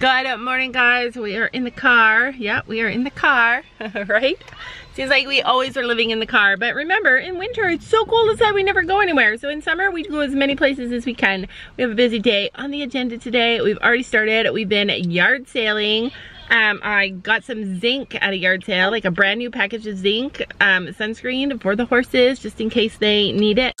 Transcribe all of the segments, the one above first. Good morning, guys. We are in the car. Yep, we are in the car, right? Seems like we always are living in the car, but remember, in winter, it's so cold outside we never go anywhere. So in summer, we go as many places as we can. We have a busy day on the agenda today. We've already started. We've been yard sailing. I got some zinc at a yard sale, like a brand new package of zinc sunscreen for the horses, just in case they need it.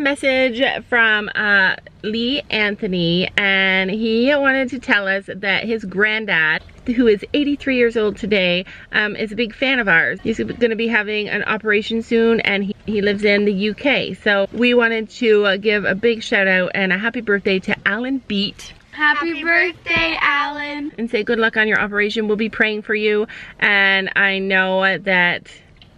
Message from Lee Anthony, and he wanted to tell us that his granddad, who is 83 years old today, is a big fan of ours. He's going to be having an operation soon, and he lives in the UK. So we wanted to give a big shout out and a happy birthday to Alan Beat. Happy birthday, Alan. And say good luck on your operation. We'll be praying for you, and I know that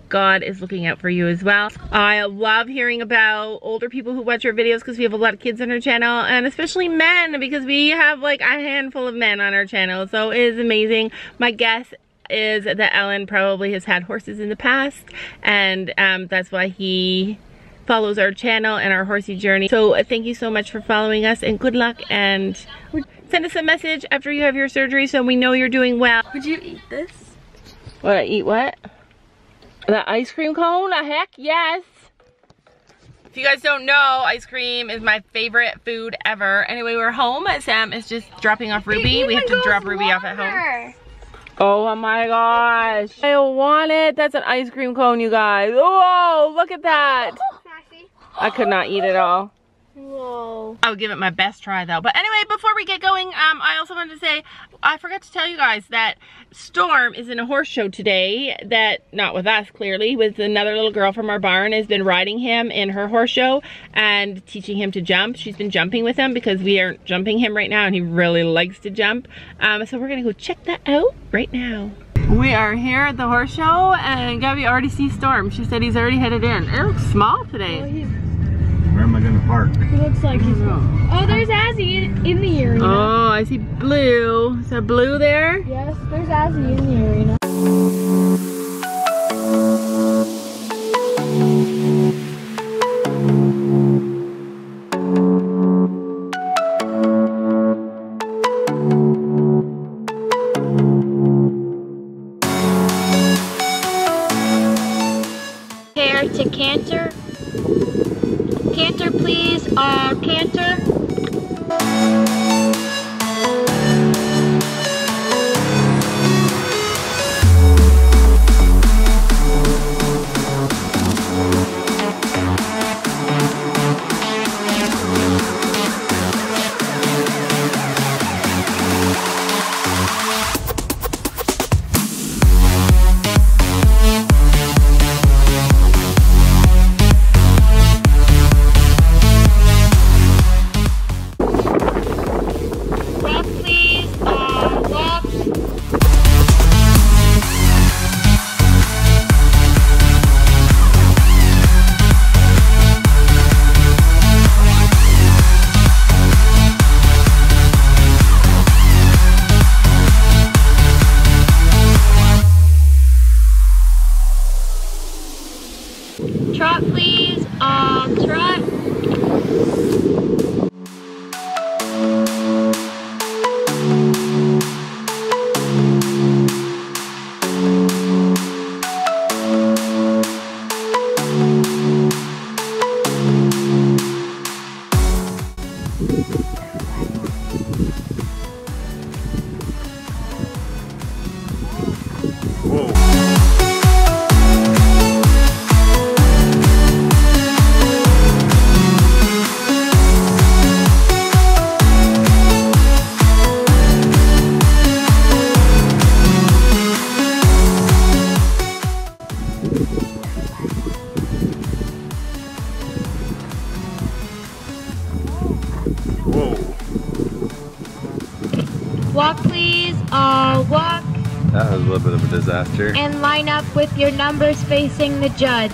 God is looking out for you as well. I love hearing about older people who watch our videos because we have a lot of kids on our channel, and especially men, because we have like a handful of men on our channel. So it is amazing. My guess is that Alan probably has had horses in the past, and that's why he follows our channel and our horsey journey. So thank you so much for following us, and good luck, and send us a message after you have your surgery so we know you're doing well. Would you eat this? Would I eat what? That ice cream cone? Heck yes! If you guys don't know, ice cream is my favorite food ever. Anyway, we're home. Sam is just dropping off Ruby. We have to drop Ruby off at home. Oh my gosh. I want it. That's an ice cream cone, you guys. Whoa, look at that. I could not eat it all. Whoa. I would give it my best try though. But anyway, before we get going, I also wanted to say, I forgot to tell you guys that Storm is in a horse show today, that, not with us clearly, with another little girl from our barn, has been riding him in her horse show and teaching him to jump. She's been jumping with him because we aren't jumping him right now, and he really likes to jump. So we're gonna go check that out right now. We are here at the horse show, and Gabby already sees Storm. She said he's already headed in. It looks small today. Oh, where am I gonna park? It looks like he's gone. Oh, there's Azzy in the arena. Oh, I see blue. Is that blue there? Yes, there's Azzy in the arena. Prepare to canter. Canter, please. Canter. Trot, please. Trot. Walk, please. Walk. That was a little bit of a disaster. And line up with your numbers facing the judge.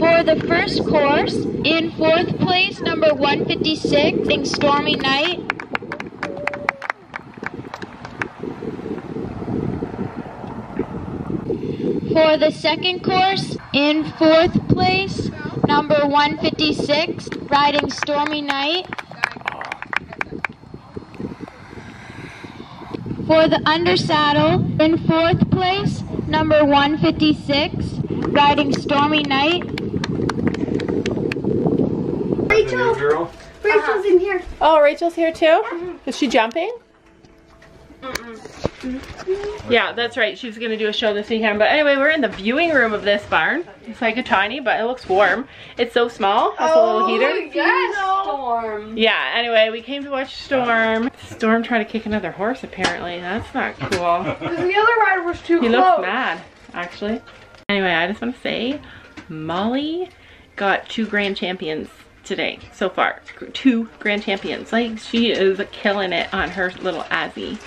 For the first course, in fourth place, number 156, in Stormy Night. For the second course, in fourth place, number 156, riding Stormy Night. For the undersaddle, in fourth place, number 156, riding Stormy Night. Rachel! Rachel's in here. Oh, Rachel's here too? Is she jumping? Yeah, that's right. She's going to do a show this weekend. But anyway, we're in the viewing room of this barn. It's like a tiny, but it looks warm. It's so small. It's a little heater. Storm. Yeah, anyway, we came to watch Storm. Storm tried to kick another horse, apparently. That's not cool. Because the other rider was too close. He looked mad, actually. Anyway, I just want to say, Molly got 2 grand champions today, so far. 2 grand champions. Like, she is killing it on her little Azzy.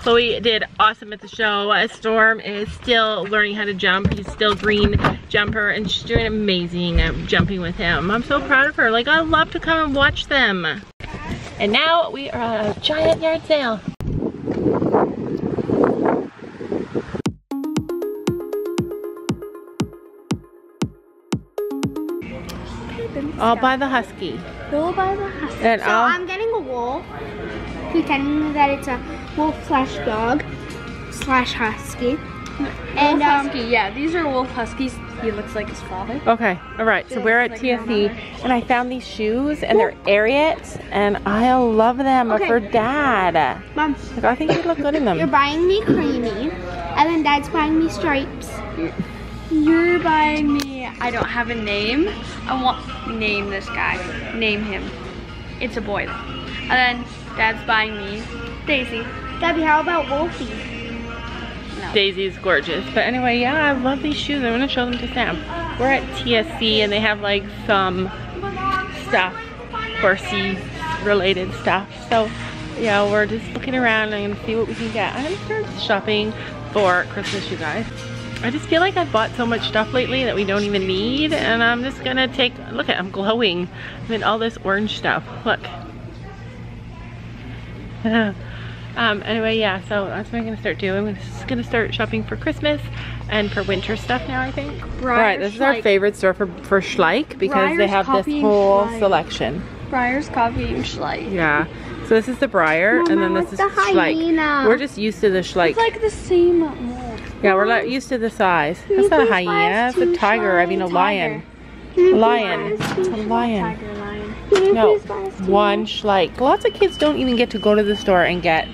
Chloe did awesome at the show. Storm is still learning how to jump. He's still green jumper and she's doing amazing at jumping with him. I'm so proud of her. Like, I love to come and watch them. And now we are at a giant yard sale. I'll buy the husky. We'll buy the husky. And so I'm getting a wool, pretending that it's a wolf/dog / husky. And husky, yeah, these are wolf huskies. He looks like his father. Okay, all right. So we're at TSC, and I found these shoes, and they're Ariat, and I love them for Dad. Mom, like, I think he'd look good in them. You're buying me creamy, and then Dad's buying me stripes. You're buying me. I don't have a name. I want name this guy. Name him. It's a boy. And then Dad's buying me Daisy. Gabby, how about Wolfie? No. Daisy's gorgeous. But anyway, yeah, I love these shoes. I'm gonna show them to Sam. We're at TSC and they have like some stuff, horsey related stuff. So yeah, we're just looking around and see what we can get. I'm gonna start shopping for Christmas, you guys. I just feel like I've bought so much stuff lately that we don't even need, and I'm just gonna take, look at, I'm glowing. I'm in all this orange stuff, look. Anyway, yeah, so that's what I'm gonna start doing. I'm just gonna start shopping for Christmas and for winter stuff now, I think. Alright, this is our favorite store for Schleich because they have this whole selection. Breyer's copying Schleich. Yeah. So this is the Breyer, and then this is the Schleich. We're just used to the Schleich. It's like the same mold. Yeah, we're not used to the size. That's not a hyena, it's a tiger, I mean a lion. A lion. No, one Schleich. Lots of kids don't even get to go to the store and get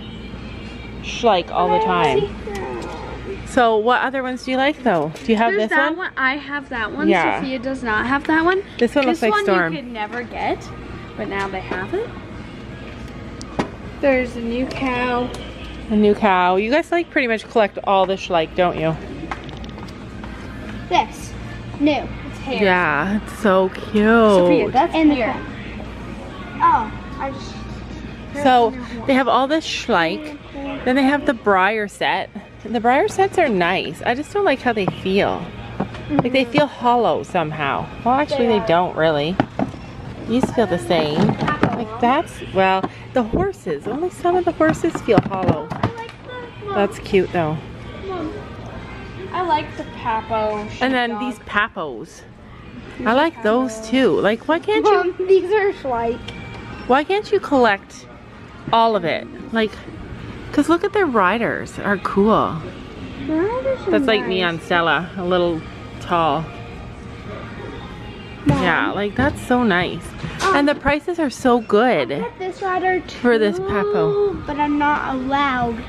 Schleich all the time. So what other ones do you like though? Do you have There's this that one? I have that one. Yeah. Sophia does not have that one. This one looks like Storm. This one you could never get, but now they have it. There's a new cow. A new cow. You guys like pretty much collect all the Schleich, don't you? This. New. It's hair. Yeah, it's so cute. Sophia, that's in here. Oh, I just... So they have all this Schleich. Then they have the Breyer set. The Breyer sets are nice. I just don't like how they feel. Mm-hmm. Like they feel hollow somehow. Well, actually they don't really. These feel the same. Like that's, well, the horses. Only some of the horses feel hollow. I like the, Mom. That's cute though. Mom, I like the Papo. And then dog. These Papos. These I like Papos. Those too. Like why can't Mom, you? These are Schleich. Why can't you collect all of it? Like, cause look at their riders are cool. The riders are That's nice. Like me on Stella, a little tall. Mom. Yeah, like that's so nice. And the prices are so good. I got this rider too, for this Papo. But I'm not allowed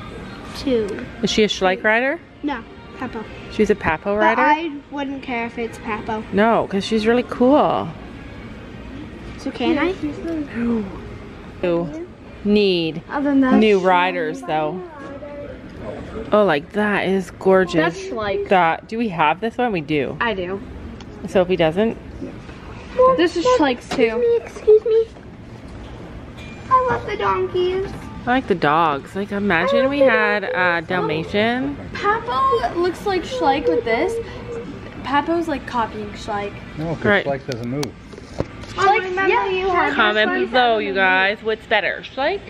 to. Is she a Schleich rider? No, Papo. She's a Papo rider? I wouldn't care if it's Papo. No, cause she's really cool. So can I? You need new riders though. Oh, like that is gorgeous. That's like that. Do we have this one? We do. I do. Sophie doesn't. Well, this is Schleich's too. Excuse me. I love the donkeys. I like the dogs. Like imagine we had a Dalmatian. Papo looks like Schleich with this. Papo's like copying Schleich. No, because Schleich doesn't move. Comment below, you guys. What's better, Schleich,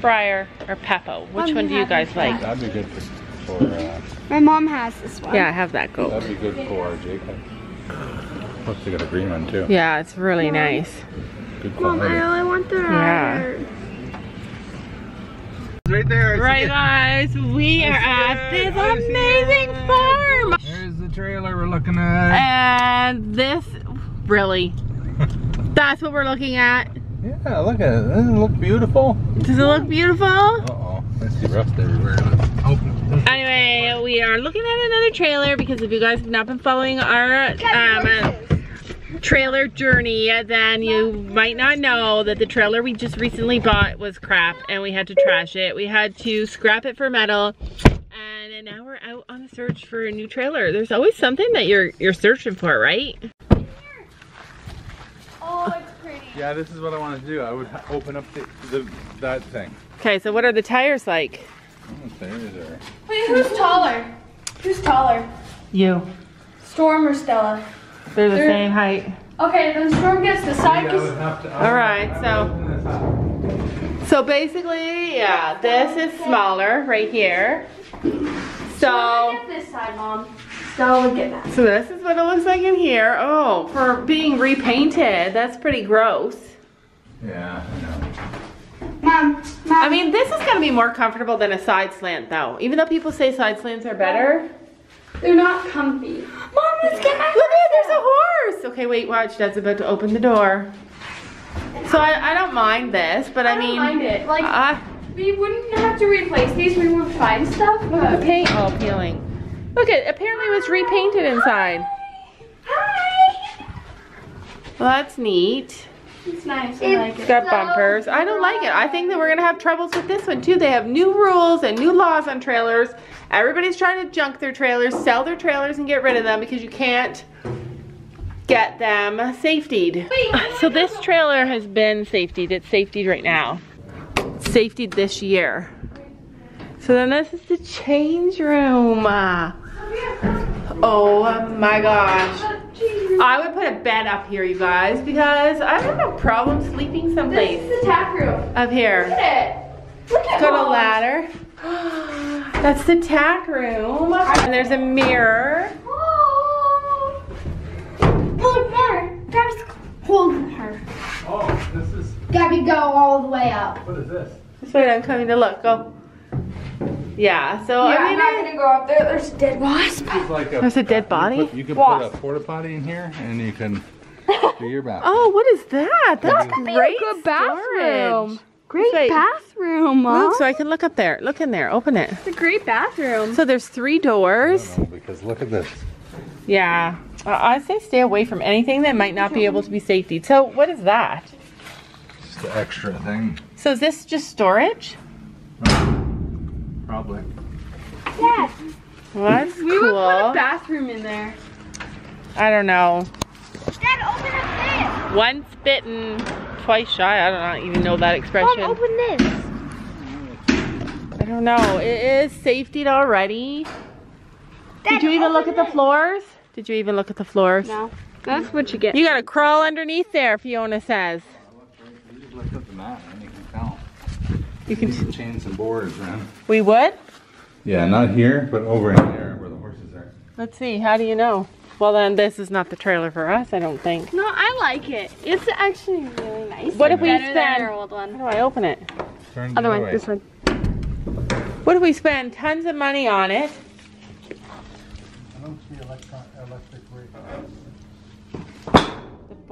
Breyer, or Papo? Which one do you guys like? That'd be good for. My mom has this one. Yeah, I have that goat. That'd be good for Jacob. Plus, they got a green one too. Yeah, it's really nice. Good quality. Mom, I really want the rider. Right there. Right, guys. We are at this amazing farm. There's the trailer we're looking at. And this, really. That's what we're looking at. Yeah, look at it. Doesn't it look beautiful? Does it look beautiful? Uh-oh. That's rough everywhere. Open. Anyway, we are looking at another trailer because if you guys have not been following our trailer journey, then you might not know that the trailer we just recently bought was crap and we had to trash it. We had to scrap it for metal. And now we're out on a search for a new trailer. There's always something that you're searching for, right? Oh, it's pretty. Yeah, this is what I want to do. I would open up that thing. Okay, so what are the tires like? The tires are... Wait, who's taller? Who's taller? You. Storm or Stella? They're the same height. Okay, then Storm gets the side. All right, so basically, yeah, this is smaller right here. So get this side, Mom. So this is what it looks like in here. Oh, for being repainted, that's pretty gross. Yeah, I know. Mom. I mean, this is gonna be more comfortable than a side slant though. Even though people say side slants are better. They're not comfy. Mom, let's get back. Look at there's a horse. Okay, wait, watch, Dad's about to open the door. So I don't mind this, but I mean. I don't mind it. Like, we wouldn't have to replace these. We would find stuff. Look at the paint all peeling. Look, it apparently was repainted inside. Hi! Well, that's neat. It's nice, I like it. It's got bumpers. I don't like it. I think that we're gonna have troubles with this one too. They have new rules and new laws on trailers. Everybody's trying to junk their trailers, sell their trailers and get rid of them because you can't get them safetied. So this trailer has been safetied. It's safetied right now. It's safetied this year. So then this is the change room. Oh my gosh. I would put a bed up here, you guys, because I have no problem sleeping someplace. This is the tap room. Up here. Look at it. Look at it. Got a ladder. That's the tap room. And there's a mirror. Oh. Hold her. Gabby's holding her. Oh, this is... Gabby, go all the way up. What is this? This way I'm coming to look. Go. Yeah, so yeah, I mean, I'm not gonna go up there. There's a dead wasp. Like there's a dead body. You could put a porta potty in here, and you can do your bathroom. Oh, what is that? That's great. Good bathroom. Great bathroom, Mom. Look, so I can look up there. Look in there. Open it. It's a great bathroom. So there's 3 doors. No, because look at this. Yeah. I say stay away from anything that might not be able to be safety. So what is that? Just the extra thing. So is this just storage? Probably. Yes. Well, that's cool. We would put a bathroom in there. I don't know. Dad, open up this. Once bitten, twice shy. I don't even know that expression. Mom, open this. I don't know. It is safetied already. Dad, did you even look at the floors? Did you even look at the floors? No. That's what you get. You gotta crawl underneath there, Fiona says. We just looked at the map and you can tell. You can change some boards, right? We would? Yeah, not here, but over in there where the horses are. Let's see. How do you know? Well, then this is not the trailer for us, I don't think. No, I like it. It's actually really nice. What if we spend... Our old one. How do I open it? Other one, this one. What if we spend tons of money on it? I don't see electric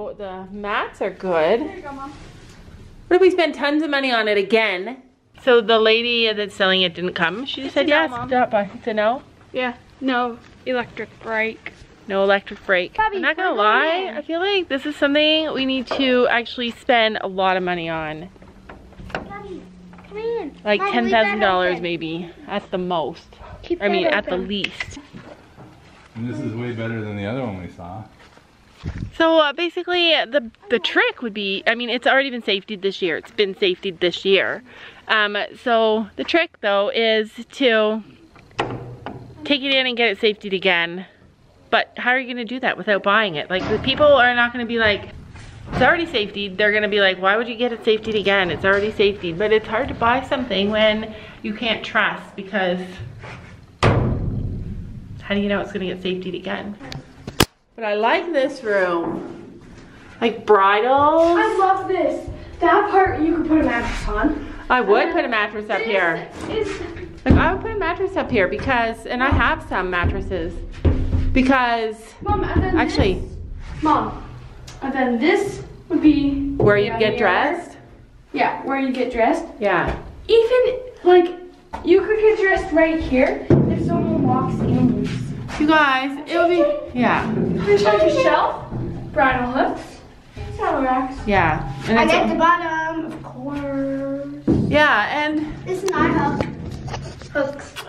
weight. The mats are good. There you go, Mom. What if we spend tons of money on it again? So the lady that's selling it didn't come? She just said yes. Drop by. It's a no? Yeah. No electric brake. No electric brake. Bobby, I'm not gonna lie, I feel like this is something we need to actually spend a lot of money on. Bobby, come in. Like $10,000 maybe, at the most. I mean, at the least. And this is way better than the other one we saw. So basically, the trick would be, I mean, it's already been safetied this year. It's been safetied this year. So the trick though is to take it in and get it safetied again. But how are you gonna do that without buying it? Like, the people are not gonna be like, it's already safetied. They're gonna be like, why would you get it safetied again? It's already safetied. But it's hard to buy something when you can't trust, because how do you know it's gonna get safetied again? But I like this room. Like bridles. I love this. That part you could put a mattress on. I would put a mattress up here. Like, I would put a mattress up here because, and I have some mattresses. Because, Mom, and then actually, and then this would be where you get dressed. Yeah, where you get dressed. Yeah. Even like, you could get dressed right here if someone walks in. You guys, it would be There's like a shelf, bridle hooks, saddle racks. Yeah. And I get the bottom, of course. Yeah, and this is my hook.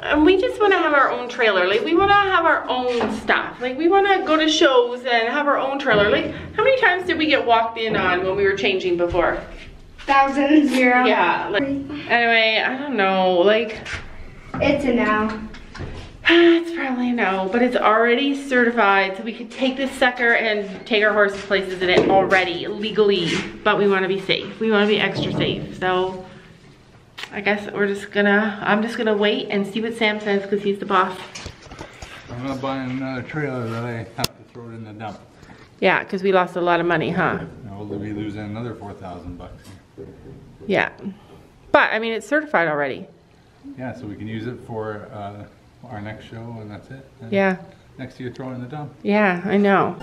And we just want to have our own trailer. Like, we want to have our own stuff. Like, we want to go to shows and have our own trailer. Like, how many times did we get walked in on when we were changing before? Thousands, zero. Yeah. Like, anyway, I don't know. Like, it's a no. It's probably a no, but it's already certified, so we could take this sucker and take our horses places in it already, legally. But we want to be safe. We want to be extra safe. So I guess we're just gonna, I'm just gonna wait and see what Sam says, because he's the boss. I'm not buying another trailer that I have to throw it in the dump. Yeah, because we lost a lot of money, huh? Now we'll be losing another $4,000 bucks. Yeah, but I mean, it's certified already. Yeah, so we can use it for our next show, and that's it. And yeah. Next year, throw it in the dump. Yeah, I know.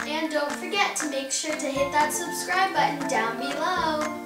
And don't forget to make sure to hit that subscribe button down below.